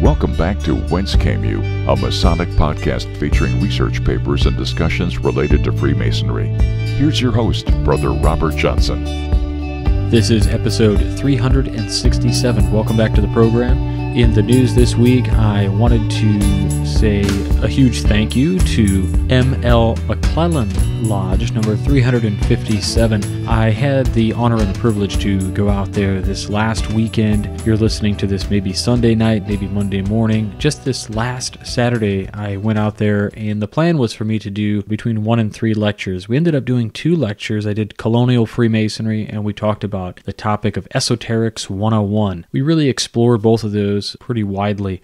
Welcome back to Whence Came You, a Masonic podcast featuring research papers and discussions related to Freemasonry. Here's your host, Brother Robert Johnson. This is episode 367. Welcome back to the program. In the news this week, I wanted to say a huge thank you to M.L. McClellan Lodge, number 357. I had the honor and the privilege to go out there this last weekend. You're listening to this maybe Sunday night, maybe Monday morning. Just this last Saturday, I went out there, and the plan was for me to do between 1 and 3 lectures. We ended up doing 2 lectures. I did Colonial Freemasonry, and we talked about the topic of Esoterics 101. We really explored both of those pretty widely,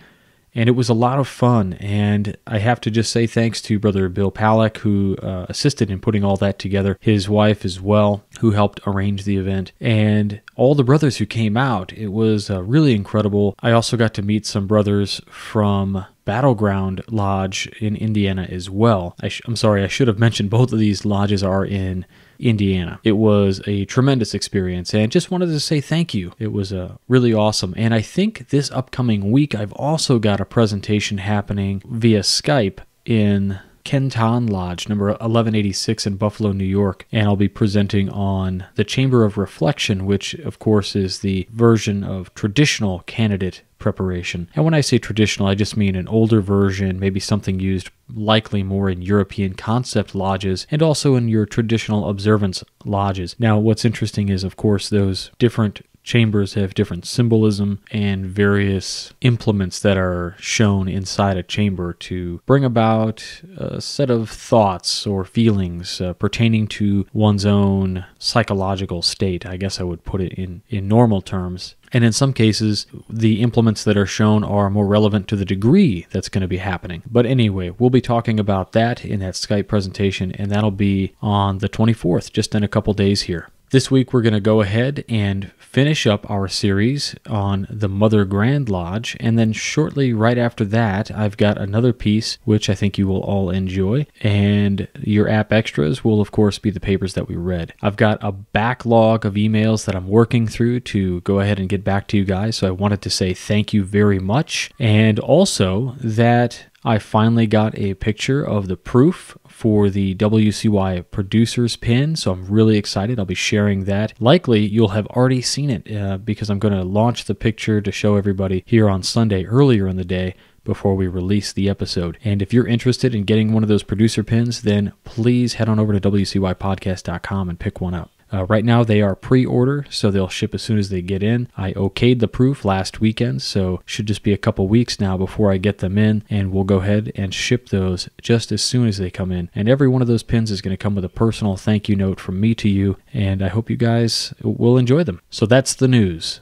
and it was a lot of fun. And I have to just say thanks to Brother Bill Palak, who assisted in putting all that together, his wife as well, who helped arrange the event, and all the brothers who came out. It was really incredible. I also got to meet some brothers from Battleground Lodge in Indiana as well. I'm sorry, I should have mentioned both of these lodges are in Indiana. It was a tremendous experience, and just wanted to say thank you. It was really awesome. And I think this upcoming week, I've also got a presentation happening via Skype in Kenton Lodge, number 1186 in Buffalo, New York, and I'll be presenting on the Chamber of Reflection, which, of course, is the version of traditional candidate preparation. And when I say traditional, I just mean an older version, maybe something used likely more in European concept lodges and also in your traditional observance lodges. Now, what's interesting is, of course, those different chambers have different symbolism and various implements that are shown inside a chamber to bring about a set of thoughts or feelings pertaining to one's own psychological state, I guess I would put it in normal terms. And in some cases, the implements that are shown are more relevant to the degree that's going to be happening. But anyway, we'll be talking about that in that Skype presentation, and that'll be on the 24th, just in a couple days here. This week, we're going to go ahead and finish up our series on the Mother Grand Lodge, and then shortly right after that, I've got another piece which I think you will all enjoy, and your app extras will, of course, be the papers that we read. I've got a backlog of emails that I'm working through to go ahead and get back to you guys, so I wanted to say thank you very much, and also that I finally got a picture of the proof for the WCY producers pin, so I'm really excited. I'll be sharing that. Likely you'll have already seen it because I'm going to launch the picture to show everybody here on Sunday earlier in the day before we release the episode. And if you're interested in getting one of those producer pins, then please head on over to WCYpodcast.com and pick one up. Right now they are pre-order, so they'll ship as soon as they get in. I okayed the proof last weekend, so should just be a couple weeks now before I get them in, and we'll go ahead and ship those just as soon as they come in. And every one of those pins is going to come with a personal thank you note from me to you, and I hope you guys will enjoy them. So that's the news.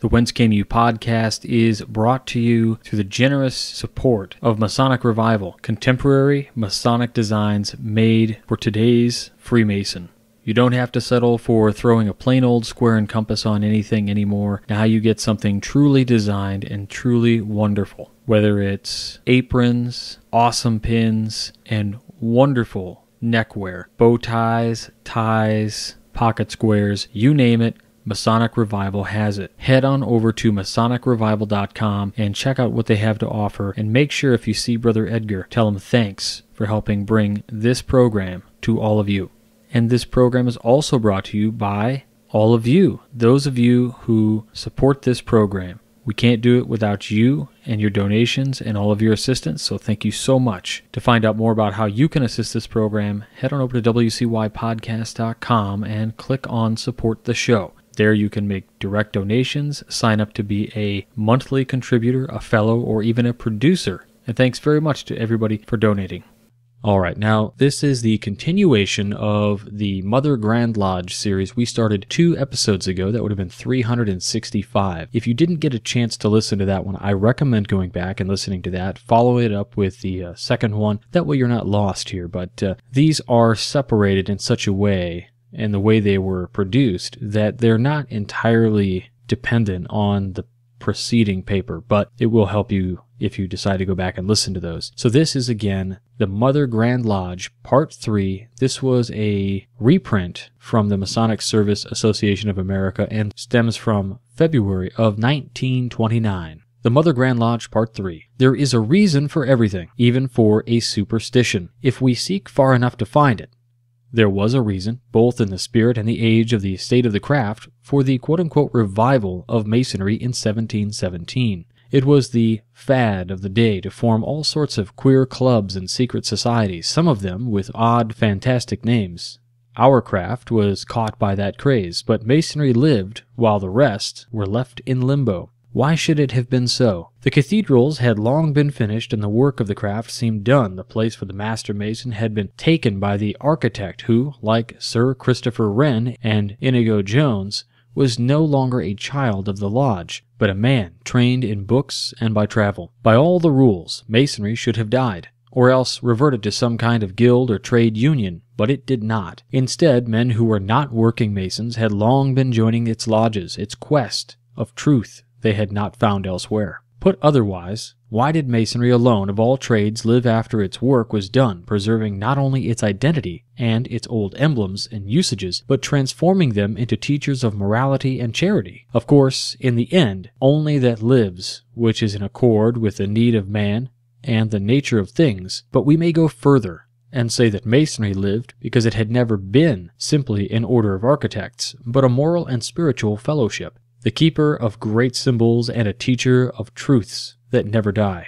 The Whence Came You podcast is brought to you through the generous support of Masonic Revival, contemporary Masonic designs made for today's Freemason. You don't have to settle for throwing a plain old square and compass on anything anymore. Now you get something truly designed and truly wonderful. Whether it's aprons, awesome pins, and wonderful neckwear, bow ties, ties, pocket squares, you name it, Masonic Revival has it. Head on over to MasonicRevival.com and check out what they have to offer, and make sure if you see Brother Edgar, tell him thanks for helping bring this program to all of you. And this program is also brought to you by all of you, those of you who support this program. We can't do it without you and your donations and all of your assistance, so thank you so much. To find out more about how you can assist this program, head on over to WCYpodcast.com and click on Support the Show. There you can make direct donations, sign up to be a monthly contributor, a fellow, or even a producer. And thanks very much to everybody for donating. All right, now this is the continuation of the Mother Grand Lodge series. We started 2 episodes ago. That would have been 365. If you didn't get a chance to listen to that one, I recommend going back and listening to that. Follow it up with the second one. That way you're not lost here, but these are separated in such a way, and the way they were produced, that they're not entirely dependent on the preceding paper, but it will help you if you decide to go back and listen to those. So this is, again, the Mother Grand Lodge, Part 3. This was a reprint from the Masonic Service Association of America and stems from February of 1929. The Mother Grand Lodge Part 3. There is a reason for everything, even for a superstition, if we seek far enough to find it. There was a reason, both in the spirit and the age of the state of the craft, for the quote-unquote revival of Masonry in 1717. It was the fad of the day to form all sorts of queer clubs and secret societies, some of them with odd, fantastic names. Our craft was caught by that craze, but Masonry lived while the rest were left in limbo. Why should it have been so? The cathedrals had long been finished and the work of the craft seemed done. The place for the master mason had been taken by the architect who, like Sir Christopher Wren and Inigo Jones, was no longer a child of the lodge, but a man trained in books and by travel. By all the rules, Masonry should have died, or else reverted to some kind of guild or trade union, but it did not. Instead, men who were not working masons had long been joining its lodges, its quest of truth they had not found elsewhere. Put otherwise, why did Masonry alone of all trades live after its work was done, preserving not only its identity and its old emblems and usages, but transforming them into teachers of morality and charity? Of course, in the end, only that lives, which is in accord with the need of man and the nature of things, but we may go further and say that Masonry lived because it had never been simply an order of architects, but a moral and spiritual fellowship, the keeper of great symbols and a teacher of truths that never die.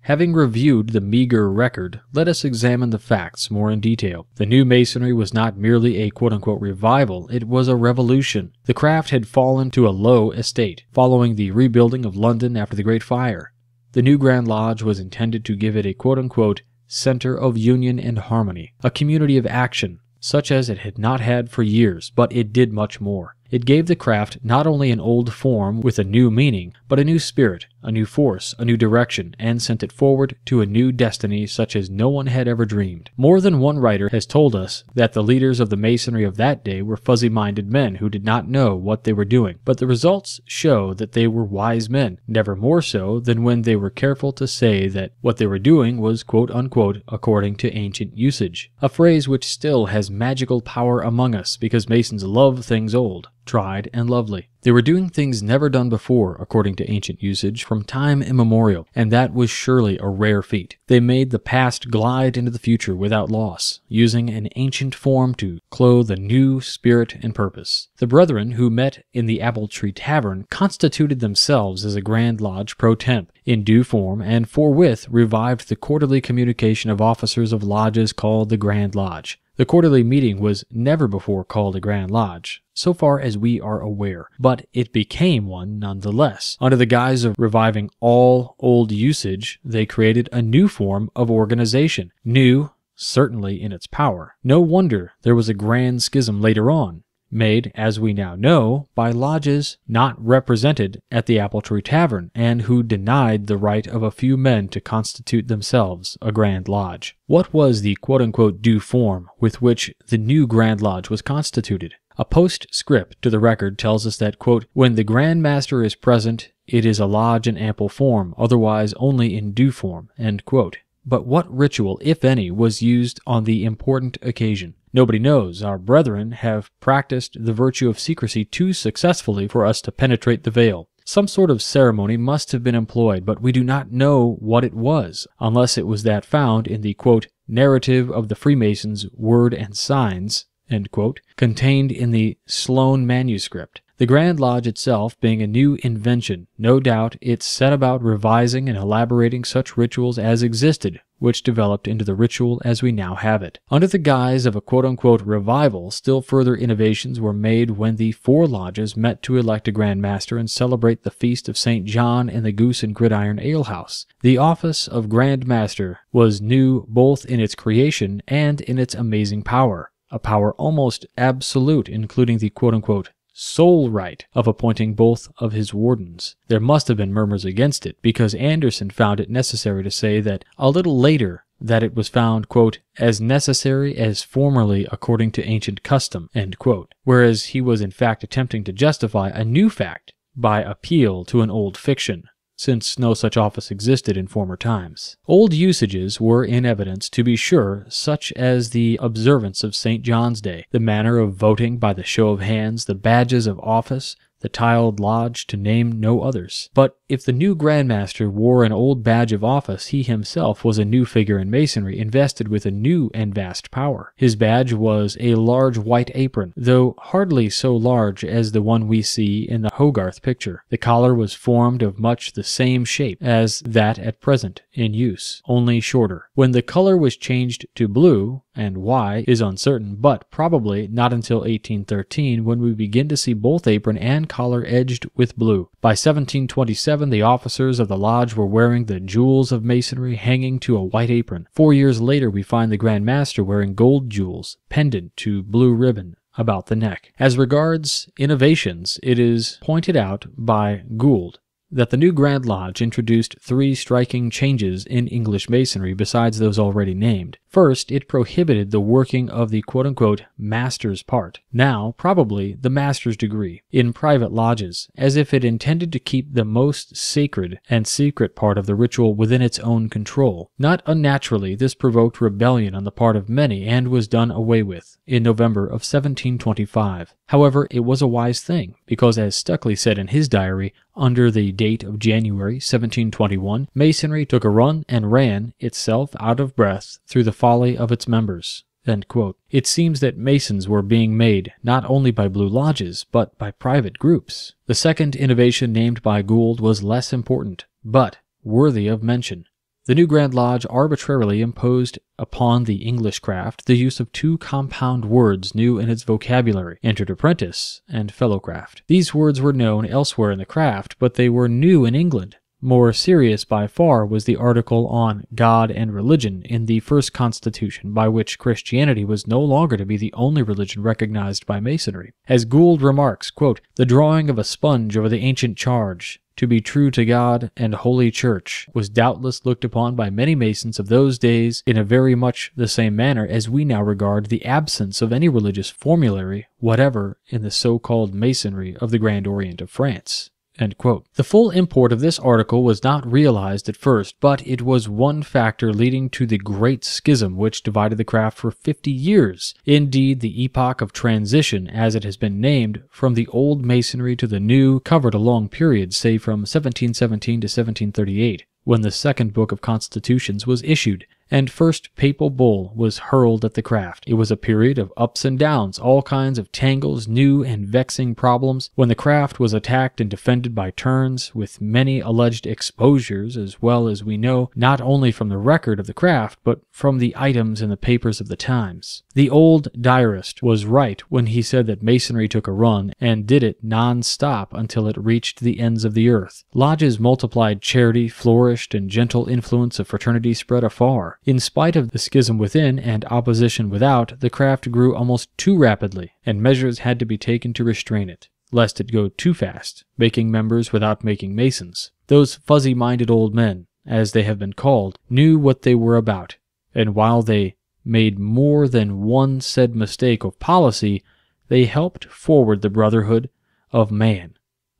Having reviewed the meager record, let us examine the facts more in detail. The new Masonry was not merely a quote-unquote revival, it was a revolution. The craft had fallen to a low estate, following the rebuilding of London after the Great Fire. The new Grand Lodge was intended to give it a quote-unquote center of union and harmony, a community of action, such as it had not had for years, but it did much more. It gave the craft not only an old form with a new meaning, but a new spirit, a new force, a new direction, and sent it forward to a new destiny such as no one had ever dreamed. More than one writer has told us that the leaders of the masonry of that day were fuzzy-minded men who did not know what they were doing, but the results show that they were wise men, never more so than when they were careful to say that what they were doing was quote-unquote according to ancient usage, a phrase which still has magical power among us because Masons love things old, tried, and lovely. They were doing things never done before, according to ancient usage, from time immemorial, and that was surely a rare feat. They made the past glide into the future without loss, using an ancient form to clothe a new spirit and purpose. The brethren who met in the Apple Tree Tavern constituted themselves as a Grand Lodge pro temp, in due form, and forthwith revived the quarterly communication of officers of lodges called the Grand Lodge. The quarterly meeting was never before called a Grand Lodge, so far as we are aware, but it became one nonetheless. Under the guise of reviving all old usage, they created a new form of organization, new, certainly in its power. No wonder there was a grand schism later on, made, as we now know, by lodges not represented at the Apple Tree Tavern, and who denied the right of a few men to constitute themselves a Grand Lodge. What was the quote-unquote due form with which the new Grand Lodge was constituted? A postscript to the record tells us that, quote, "When the Grand Master is present, it is a lodge in ample form, otherwise only in due form," end quote. But what ritual, if any, was used on the important occasion? Nobody knows. Our brethren have practiced the virtue of secrecy too successfully for us to penetrate the veil. Some sort of ceremony must have been employed, but we do not know what it was, unless it was that found in the, quote, "Narrative of the Freemasons, Word and Signs," end quote, contained in the Sloane manuscript. The Grand Lodge itself being a new invention, no doubt it set about revising and elaborating such rituals as existed, which developed into the ritual as we now have it. Under the guise of a quote-unquote revival, still further innovations were made when the four lodges met to elect a Grand Master and celebrate the Feast of St. John in the Goose and Gridiron Alehouse. The office of Grand Master was new both in its creation and in its amazing power, a power almost absolute, including the quote-unquote sole right of appointing both of his wardens. There must have been murmurs against it, because Anderson found it necessary to say that a little later that it was found, quote, "as necessary as formerly according to ancient custom," end quote, whereas he was in fact attempting to justify a new fact by appeal to an old fiction, since no such office existed in former times. Old usages were in evidence, to be sure, such as the observance of St. John's Day, the manner of voting by the show of hands, the badges of office, the tiled lodge, to name no others. But If the new Grand Master wore an old badge of office, he himself was a new figure in Masonry, invested with a new and vast power. His badge was a large white apron, though hardly so large as the one we see in the Hogarth picture. The collar was formed of much the same shape as that at present in use, only shorter. When the color was changed to blue, and why is uncertain, but probably not until 1813, when we begin to see both apron and collar edged with blue. By 1727, the officers of the lodge were wearing the jewels of Masonry hanging to a white apron. 4 years later, we find the Grand Master wearing gold jewels pendant to blue ribbon about the neck. As regards innovations, it is pointed out by Gould that the new Grand Lodge introduced three striking changes in English Masonry besides those already named. First, it prohibited the working of the quote-unquote master's part, now probably the master's degree, in private lodges, as if it intended to keep the most sacred and secret part of the ritual within its own control. Not unnaturally, this provoked rebellion on the part of many and was done away with in November of 1725. However, it was a wise thing, because as Stuckley said in his diary, under the date of January 1721, Masonry took a run and ran itself out of breath through the folly of its members. End quote. It seems that Masons were being made not only by Blue Lodges, but by private groups. The second innovation named by Gould was less important, but worthy of mention. The new Grand Lodge arbitrarily imposed upon the English craft the use of two compound words new in its vocabulary, entered apprentice and fellow craft. These words were known elsewhere in the craft, but they were new in England. More serious by far was the article on God and religion in the first constitution, by which Christianity was no longer to be the only religion recognized by Masonry. As Gould remarks, quote, "The drawing of a sponge over the ancient charge to be true to God and Holy Church was doubtless looked upon by many Masons of those days in a very much the same manner as we now regard the absence of any religious formulary whatever in the so-called Masonry of the Grand Orient of France." End quote. The full import of this article was not realized at first, but it was one factor leading to the Great Schism which divided the craft for 50 years, indeed the epoch of transition as it has been named from the old Masonry to the new covered a long period, say from 1717 to 1738, when the second book of Constitutions was issued, and first papal bull was hurled at the craft. It was a period of ups and downs, all kinds of tangles, new and vexing problems, when the craft was attacked and defended by turns, with many alleged exposures, as well as we know, not only from the record of the craft, but from the items in the papers of the times. The old diarist was right when he said that Masonry took a run, and did it non-stop until it reached the ends of the earth. Lodges multiplied, charity flourished, and gentle influence of fraternity spread afar. In spite of the schism within and opposition without, the craft grew almost too rapidly, and measures had to be taken to restrain it, lest it go too fast, making members without making Masons. Those fuzzy-minded old men, as they have been called, knew what they were about, and while they made more than one said mistake of policy, they helped forward the brotherhood of man.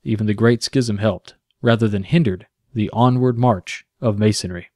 Even the Great Schism helped, rather than hindered, the onward march of Masonry.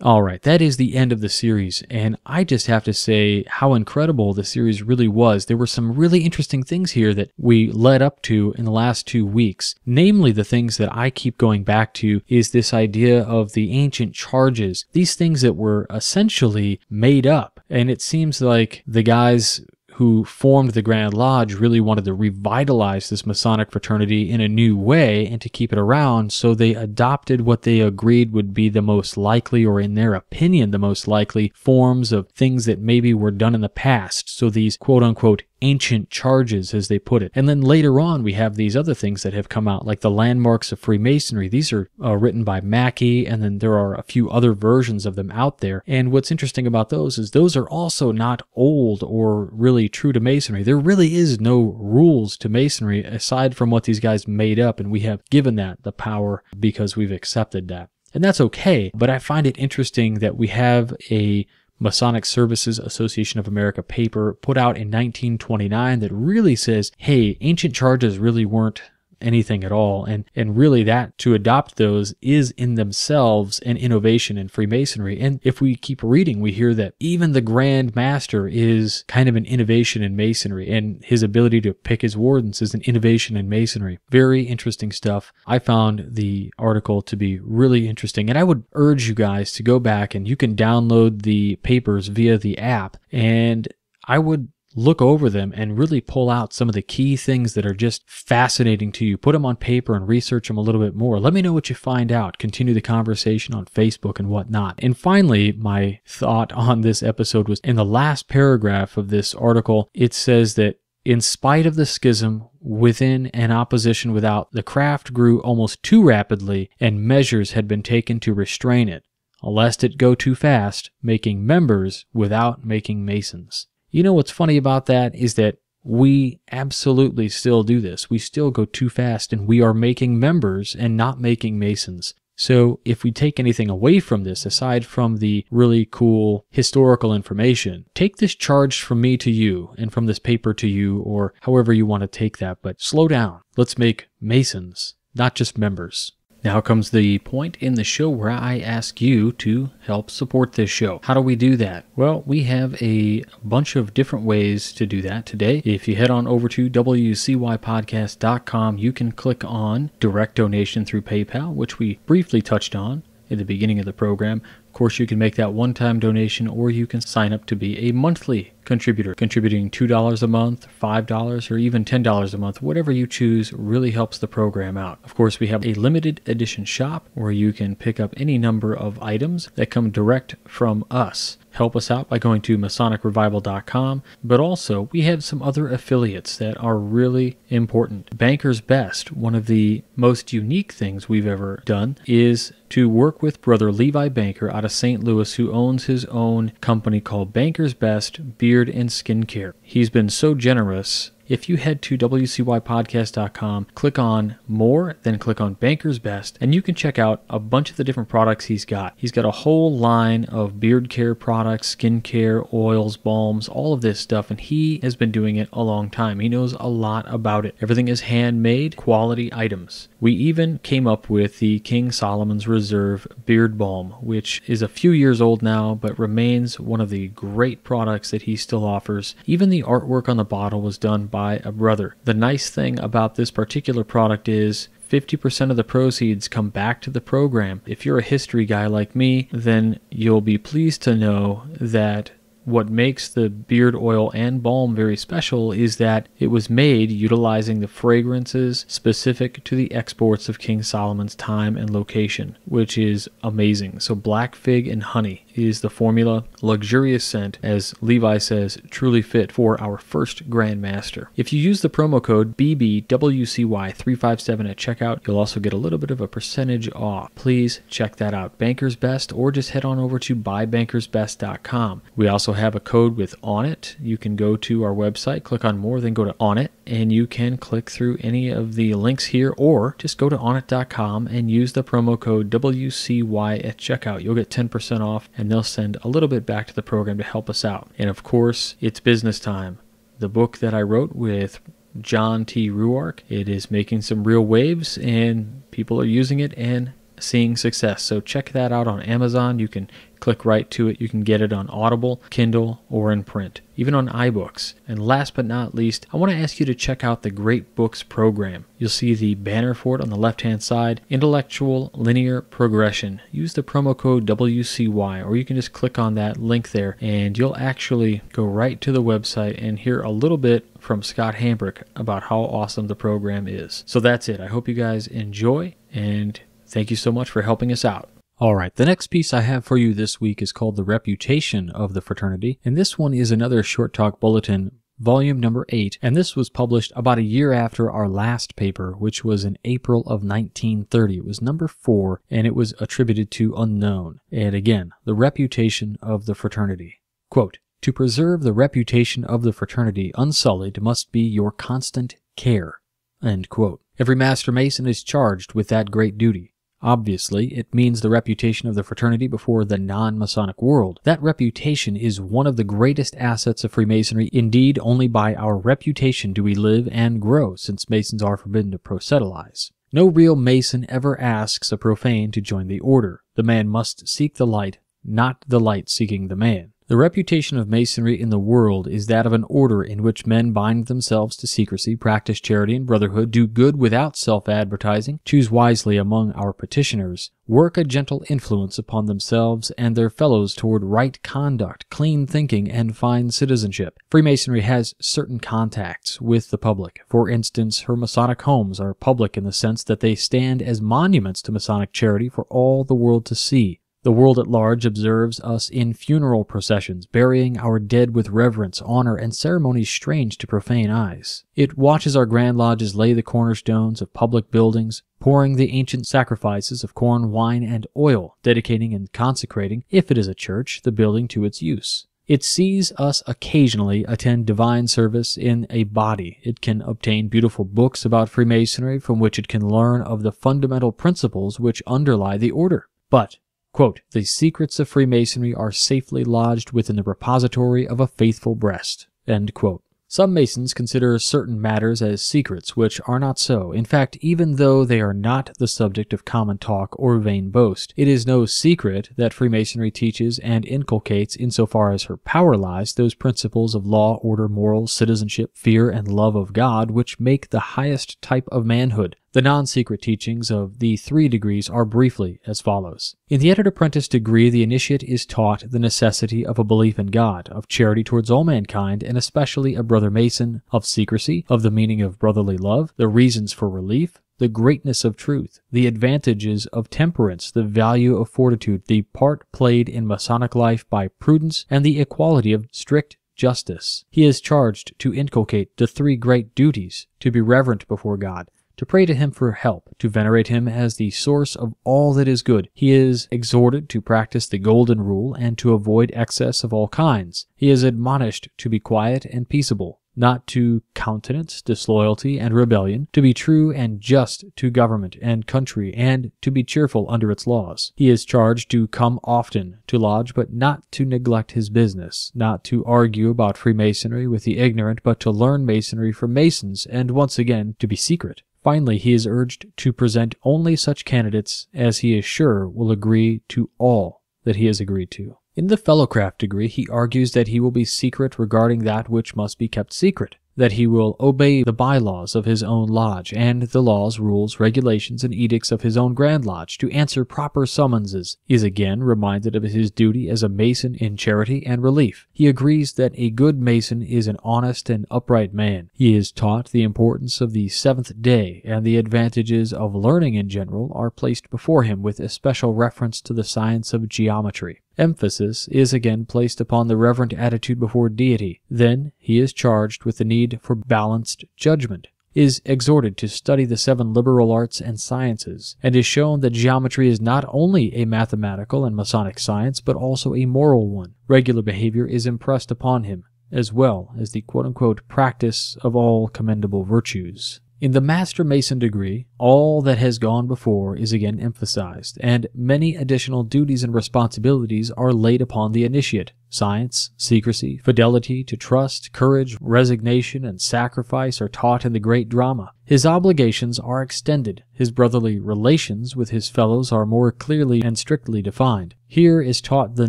Alright, that is the end of the series, and I just have to say how incredible the series really was. There were some really interesting things here that we led up to in the last 2 weeks. Namely, the things that I keep going back to is this idea of the ancient charges, these things that were essentially made up, and it seems like the guys who formed the Grand Lodge really wanted to revitalize this Masonic fraternity in a new way and to keep it around, so they adopted what they agreed would be the most likely, or in their opinion, the most likely forms of things that maybe were done in the past. So these quote-unquote ancient charges, as they put it. And then later on, we have these other things that have come out, like the landmarks of Freemasonry. These are written by Mackey, and then there are a few other versions of them out there. And what's interesting about those is those are also not old or really true to Masonry. There really is no rules to Masonry aside from what these guys made up, and we have given that the power because we've accepted that. And that's okay, but I find it interesting that we have a Masonic Services Association of America paper put out in 1929 that really says, hey, ancient charges really weren't anything at all. And really that, to adopt those, is in themselves an innovation in Freemasonry. And if we keep reading, we hear that even the Grand Master is kind of an innovation in Masonry, and his ability to pick his wardens is an innovation in Masonry. Very interesting stuff. I found the article to be really interesting, and I would urge you guys to go back, and you can download the papers via the app, and I would look over them and really pull out some of the key things that are just fascinating to you. Put them on paper and research them a little bit more. Let me know what you find out. Continue the conversation on Facebook and whatnot. And finally, my thought on this episode was in the last paragraph of this article. It says that in spite of the schism within and opposition without, the craft grew almost too rapidly and measures had been taken to restrain it, lest it go too fast, making members without making Masons. You know what's funny about that is that we absolutely still do this. We still go too fast, and we are making members and not making Masons. So if we take anything away from this, aside from the really cool historical information, take this charge from me to you and from this paper to you, or however you want to take that, but slow down. Let's make Masons, not just members. Now comes the point in the show where I ask you to help support this show. How do we do that? Well, we have a bunch of different ways to do that today. If you head on over to wcypodcast.com, you can click on Direct Donation through PayPal, which we briefly touched on at the beginning of the program. Of course, you can make that one-time donation, or you can sign up to be a monthly contributor. Contributing $2 a month, $5, or even $10 a month, whatever you choose, really helps the program out. Of course, we have a limited edition shop where you can pick up any number of items that come direct from us. Help us out by going to MasonicRevival.com, but also we have some other affiliates that are really important. Banker's Best, one of the most unique things we've ever done, is to work with Brother Levi Banker out of St. Louis, who owns his own company called Banker's Best Beer and Skincare. He's been so generous. If you head to wcypodcast.com, click on More, then click on Banker's Best, and you can check out a bunch of the different products he's got. He's got a whole line of beard care products, skincare, oils, balms, all of this stuff, and he has been doing it a long time. He knows a lot about it. Everything is handmade, quality items. We even came up with the King Solomon's Reserve Beard Balm, which is a few years old now, but remains one of the great products that he still offers. Even the artwork on the bottle was done by a brother. The nice thing about this particular product is 50% of the proceeds come back to the program. If you're a history guy like me, then you'll be pleased to know that what makes the beard oil and balm very special is that it was made utilizing the fragrances specific to the exports of King Solomon's time and location, which is amazing. So black fig and honey is the formula. Luxurious scent, as Levi says, truly fit for our first Grand Master. If you use the promo code BBWCY357 at checkout, you'll also get a little bit of a percentage off. Please check that out. Banker's Best, or just head on over to buybankersbest.com. We also have a code with Onnit. You can go to our website, click on More, then go to Onnit, and you can click through any of the links here, or just go to Onnit.com and use the promo code WCY at checkout. You'll get 10% off, and they'll send a little bit back to the program to help us out. And of course, it's business time. The book that I wrote with John T. Ruark, it is making some real waves, and people are using it and seeing success. So check that out on Amazon. You can click right to it. You can get it on Audible, Kindle, or in print, even on iBooks. And last but not least, I want to ask you to check out the Great Books program. You'll see the banner for it on the left-hand side, Intellectual Linear Progression. Use the promo code WCY, or you can just click on that link there, and you'll actually go right to the website and hear a little bit from Scott Hambrick about how awesome the program is. So that's it. I hope you guys enjoy, and thank you so much for helping us out. All right, the next piece I have for you this week is called The Reputation of the Fraternity, and this one is another Short Talk Bulletin, volume number 8, and this was published about a year after our last paper, which was in April of 1930. It was number 4, and it was attributed to Unknown. And again, The Reputation of the Fraternity. Quote, "To preserve the reputation of the fraternity unsullied must be your constant care." End quote. Every Master Mason is charged with that great duty. Obviously, it means the reputation of the fraternity before the non-Masonic world. That reputation is one of the greatest assets of Freemasonry. Indeed, only by our reputation do we live and grow, since Masons are forbidden to proselytize. No real Mason ever asks a profane to join the order. The man must seek the light, not the light seeking the man. The reputation of Masonry in the world is that of an order in which men bind themselves to secrecy, practice charity and brotherhood, do good without self-advertising, choose wisely among our petitioners, work a gentle influence upon themselves and their fellows toward right conduct, clean thinking, and fine citizenship. Freemasonry has certain contacts with the public. For instance, her Masonic homes are public in the sense that they stand as monuments to Masonic charity for all the world to see. The world at large observes us in funeral processions, burying our dead with reverence, honor, and ceremonies strange to profane eyes. It watches our Grand Lodges lay the cornerstones of public buildings, pouring the ancient sacrifices of corn, wine, and oil, dedicating and consecrating, if it is a church, the building to its use. It sees us occasionally attend divine service in a body. It can obtain beautiful books about Freemasonry from which it can learn of the fundamental principles which underlie the order. But, quote, "the secrets of Freemasonry are safely lodged within the repository of a faithful breast," end quote. Some Masons consider certain matters as secrets, which are not so. In fact, even though they are not the subject of common talk or vain boast, it is no secret that Freemasonry teaches and inculcates, insofar as her power lies, those principles of law, order, morals, citizenship, fear, and love of God, which make the highest type of manhood. The non-secret teachings of the 3 degrees are briefly as follows. In the Entered-Apprentice degree, the initiate is taught the necessity of a belief in God, of charity towards all mankind, and especially a brother Mason, of secrecy, of the meaning of brotherly love, the reasons for relief, the greatness of truth, the advantages of temperance, the value of fortitude, the part played in Masonic life by prudence, and the equality of strict justice. He is charged to inculcate the 3 great duties, to be reverent before God, to pray to him for help, to venerate him as the source of all that is good. He is exhorted to practice the golden rule and to avoid excess of all kinds. He is admonished to be quiet and peaceable, not to countenance disloyalty and rebellion, to be true and just to government and country, and to be cheerful under its laws. He is charged to come often to lodge, but not to neglect his business, not to argue about Freemasonry with the ignorant, but to learn Masonry from Masons, and once again to be secret. Finally, he is urged to present only such candidates as he is sure will agree to all that he has agreed to. In the Fellowcraft degree, he argues that he will be secret regarding that which must be kept secret, that he will obey the bylaws of his own lodge, and the laws, rules, regulations, and edicts of his own Grand Lodge, to answer proper summonses. He is again reminded of his duty as a Mason in charity and relief. He agrees that a good Mason is an honest and upright man. He is taught the importance of the 7th day, and the advantages of learning in general are placed before him with especial reference to the science of geometry. Emphasis is again placed upon the reverent attitude before deity. Then he is charged with the need for balanced judgment, is exhorted to study the 7 liberal arts and sciences, and is shown that geometry is not only a mathematical and Masonic science, but also a moral one. Regular behavior is impressed upon him, as well as the quote-unquote practice of all commendable virtues. In the Master Mason degree, all that has gone before is again emphasized, and many additional duties and responsibilities are laid upon the initiate. Science, secrecy, fidelity to trust, courage, resignation, and sacrifice are taught in the great drama. His obligations are extended. His brotherly relations with his fellows are more clearly and strictly defined. Here is taught the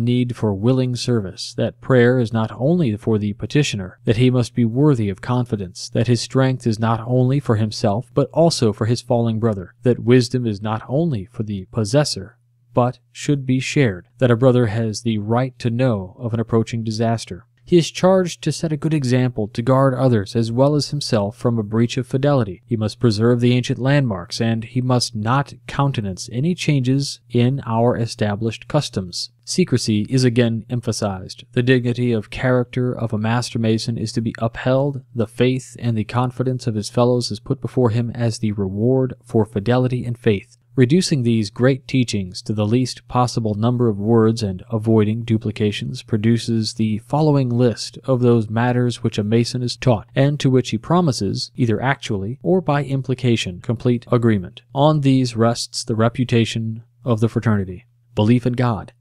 need for willing service, that prayer is not only for the petitioner, that he must be worthy of confidence, that his strength is not only for himself, but also for his falling brother, that wisdom is not only for the possessor, but should be shared, that a brother has the right to know of an approaching disaster. He is charged to set a good example, to guard others as well as himself from a breach of fidelity. He must preserve the ancient landmarks, and he must not countenance any changes in our established customs. Secrecy is again emphasized. The dignity of character of a Master Mason is to be upheld. The faith and the confidence of his fellows is put before him as the reward for fidelity and faith. reducing these great teachings to the least possible number of words and avoiding duplications produces the following list of those matters which a Mason is taught, and to which he promises, either actually or by implication, complete agreement. On these rests the reputation of the fraternity: belief in God,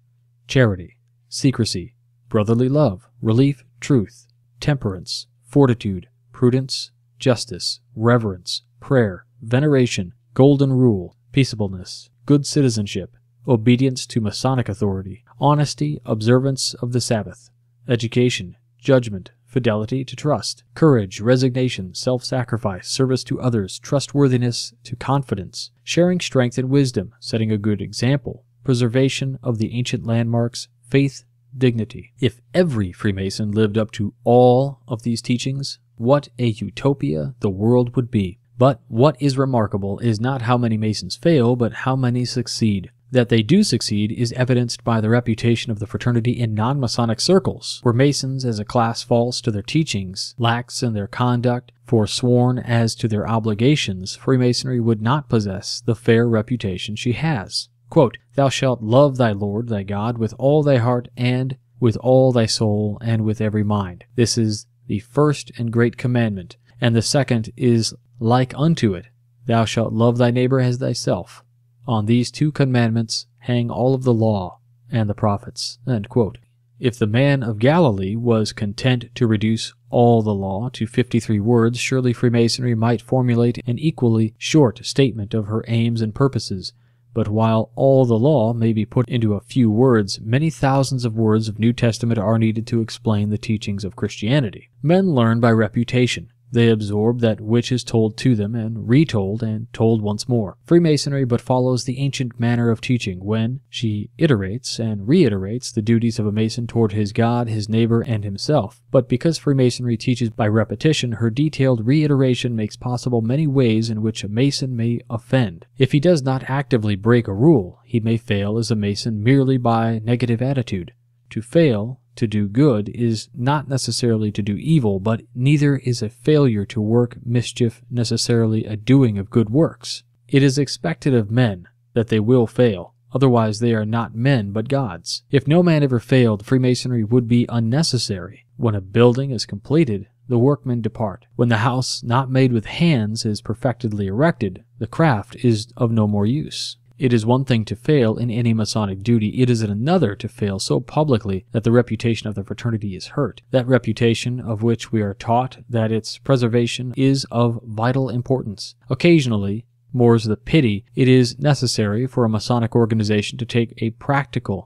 charity, secrecy, brotherly love, relief, truth, temperance, fortitude, prudence, justice, reverence, prayer, veneration, golden rule, peaceableness, good citizenship, obedience to Masonic authority, honesty, observance of the Sabbath, education, judgment, fidelity to trust, courage, resignation, self-sacrifice, service to others, trustworthiness to confidence, sharing strength and wisdom, setting a good example, preservation of the ancient landmarks, faith, dignity. If every Freemason lived up to all of these teachings, what a utopia the world would be. But what is remarkable is not how many Masons fail, but how many succeed. That they do succeed is evidenced by the reputation of the fraternity in non-Masonic circles, where Masons as a class false to their teachings, lax in their conduct, forsworn as to their obligations. Freemasonry would not possess the fair reputation she has. Quote, "Thou shalt love thy Lord thy God with all thy heart and with all thy soul and with every mind. This is the first and great commandment, and the second is like unto it, thou shalt love thy neighbor as thyself. On these two commandments hang all of the law and the prophets." End quote. If the man of Galilee was content to reduce all the law to 53 words, surely Freemasonry might formulate an equally short statement of her aims and purposes. But while all the law may be put into a few words, many thousands of words of New Testament are needed to explain the teachings of Christianity. Men learn by reputation. They absorb that which is told to them and retold and told once more. Freemasonry but follows the ancient manner of teaching when she iterates and reiterates the duties of a Mason toward his God, his neighbor, and himself. But because Freemasonry teaches by repetition, her detailed reiteration makes possible many ways in which a Mason may offend. If he does not actively break a rule, he may fail as a Mason merely by negative attitude. To fail, to do good, is not necessarily to do evil, but neither is a failure to work mischief necessarily a doing of good works. It is expected of men that they will fail, otherwise they are not men but gods. If no man ever failed, Freemasonry would be unnecessary. When a building is completed, the workmen depart. When the house not made with hands is perfectly erected, the craft is of no more use. It is one thing to fail in any Masonic duty, it is another to fail so publicly that the reputation of the fraternity is hurt, that reputation of which we are taught that its preservation is of vital importance. Occasionally, more's the pity, it is necessary for a Masonic organization to take practical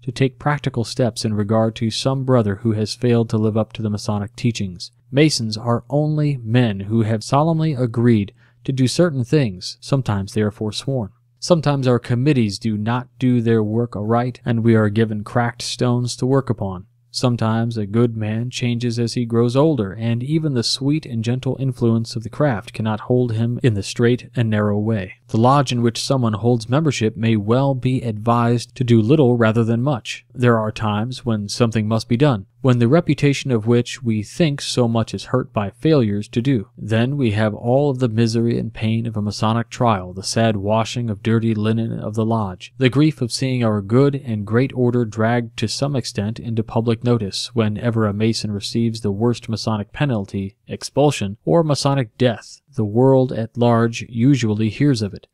steps in regard to some brother who has failed to live up to the Masonic teachings. Masons are only men who have solemnly agreed to do certain things, sometimes they are forsworn. Sometimes our committees do not do their work aright, and we are given cracked stones to work upon. Sometimes a good man changes as he grows older, and even the sweet and gentle influence of the craft cannot hold him in the straight and narrow way. The lodge in which someone holds membership may well be advised to do little rather than much. There are times when something must be done, when the reputation of which we think so much is hurt by failures to do. Then we have all of the misery and pain of a Masonic trial, the sad washing of dirty linen of the lodge, the grief of seeing our good and great order dragged to some extent into public notice whenever a Mason receives the worst Masonic penalty, expulsion, or Masonic death. The world at large usually hears of it.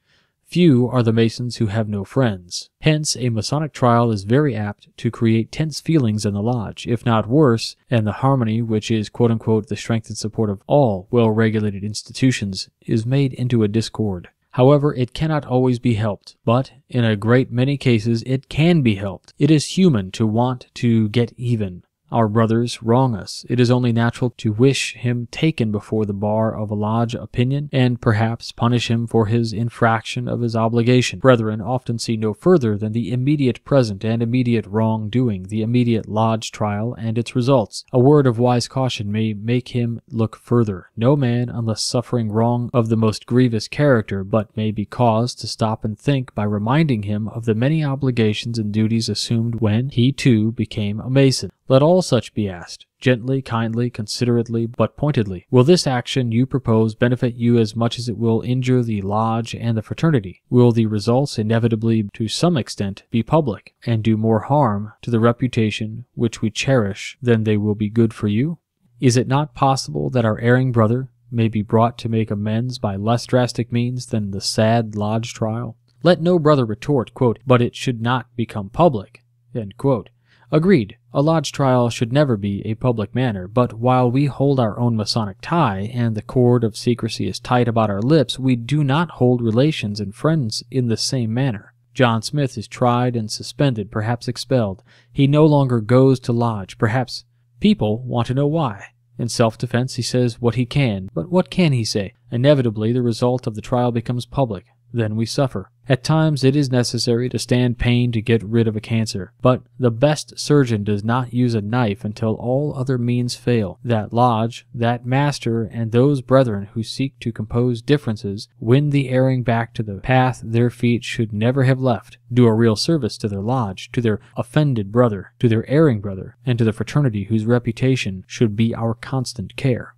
Few are the Masons who have no friends. Hence, a Masonic trial is very apt to create tense feelings in the lodge, if not worse, and the harmony, which is quote-unquote the strength and support of all well-regulated institutions, is made into a discord. However, it cannot always be helped, but in a great many cases it can be helped. It is human to want to get even. Our brothers wrong us. It is only natural to wish him taken before the bar of a lodge opinion, and perhaps punish him for his infraction of his obligation. Brethren often see no further than the immediate present and immediate wrong-doing, the immediate lodge trial and its results. A word of wise caution may make him look further. No man, unless suffering wrong of the most grievous character, but may be caused to stop and think by reminding him of the many obligations and duties assumed when he too became a Mason. Let all such be asked, gently, kindly, considerately, but pointedly. Will this action you propose benefit you as much as it will injure the lodge and the fraternity? Will the results inevitably, to some extent, be public, and do more harm to the reputation which we cherish than they will be good for you? Is it not possible that our erring brother may be brought to make amends by less drastic means than the sad lodge trial? Let no brother retort, quote, "But it should not become public," end quote. Agreed, a lodge trial should never be a public matter, but while we hold our own Masonic tie and the cord of secrecy is tight about our lips, we do not hold relations and friends in the same manner. John Smith is tried and suspended, perhaps expelled. He no longer goes to lodge, perhaps people want to know why. In self-defense he says what he can, but what can he say? Inevitably the result of the trial becomes public. Then we suffer. At times it is necessary to stand pain to get rid of a cancer, but the best surgeon does not use a knife until all other means fail. That lodge, that master, and those brethren who seek to compose differences win the erring back to the path their feet should never have left, do a real service to their lodge, to their offended brother, to their erring brother, and to the fraternity whose reputation should be our constant care.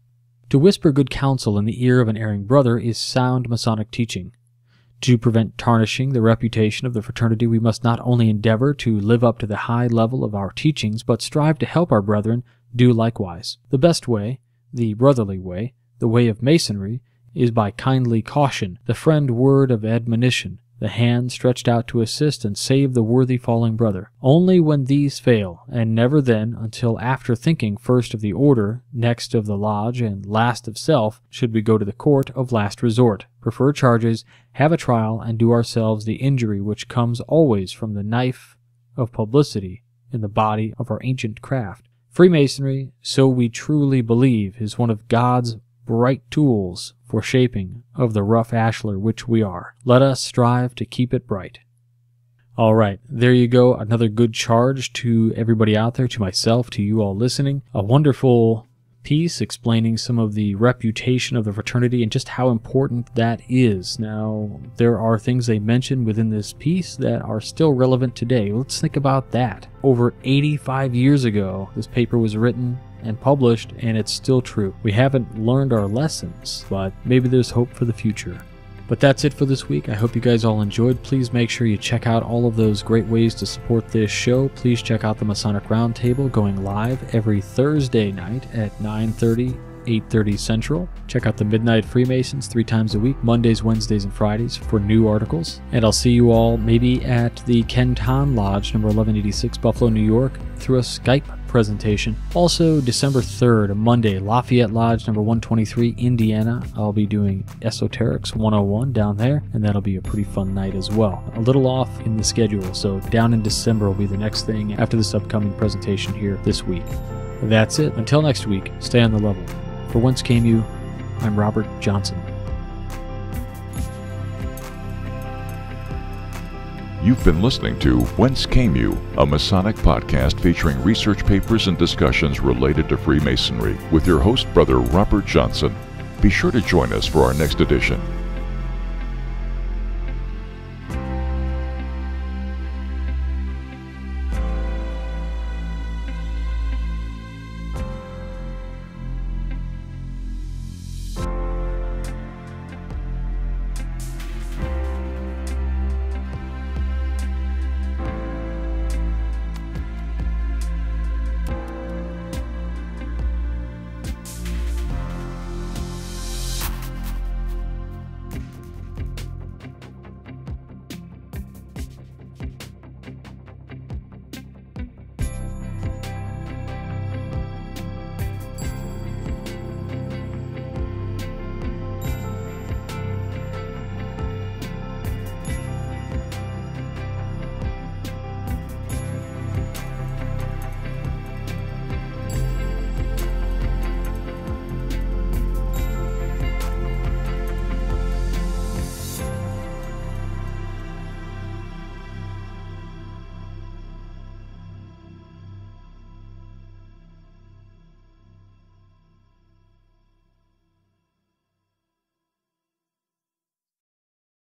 To whisper good counsel in the ear of an erring brother is sound Masonic teaching. To prevent tarnishing the reputation of the fraternity, we must not only endeavor to live up to the high level of our teachings, but strive to help our brethren do likewise. The best way, the brotherly way, the way of Masonry, is by kindly caution, the friend word of admonition, the hand stretched out to assist and save the worthy falling brother. Only when these fail, and never then, until after thinking first of the order, next of the lodge, and last of self, should we go to the court of last resort, prefer charges, have a trial, and do ourselves the injury which comes always from the knife of publicity in the body of our ancient craft. Freemasonry, so we truly believe, is one of God's bright tools for shaping of the rough ashlar which we are. Let us strive to keep it bright. All right, there you go. Another good charge to everybody out there, to myself, to you all listening. A wonderful piece explaining some of the reputation of the fraternity and just how important that is. Now, there are things they mention within this piece that are still relevant today. Let's think about that. Over 85 years ago, this paper was written and published, and it's still true. We haven't learned our lessons, but maybe there's hope for the future. But that's it for this week. I hope you guys all enjoyed. Please make sure you check out all of those great ways to support this show. Please check out the Masonic Roundtable, going live every Thursday night at 9:30, 8:30 Central. Check out the Midnight Freemasons 3 times a week, Mondays, Wednesdays, and Fridays for new articles. And I'll see you all maybe at the Kenton Lodge, number 1186, Buffalo, New York, through a Skype presentation. Also, December 3rd, Monday, Lafayette Lodge, number 123, Indiana. I'll be doing Esoterics 101 down there, and that'll be a pretty fun night as well. A little off in the schedule, so down in December will be the next thing after this upcoming presentation here this week. That's it. Until next week, stay on the level. For Whence Came You, I'm Robert Johnson. You've been listening to Whence Came You, a Masonic podcast featuring research papers and discussions related to Freemasonry with your host, Brother Robert Johnson. Be sure to join us for our next edition.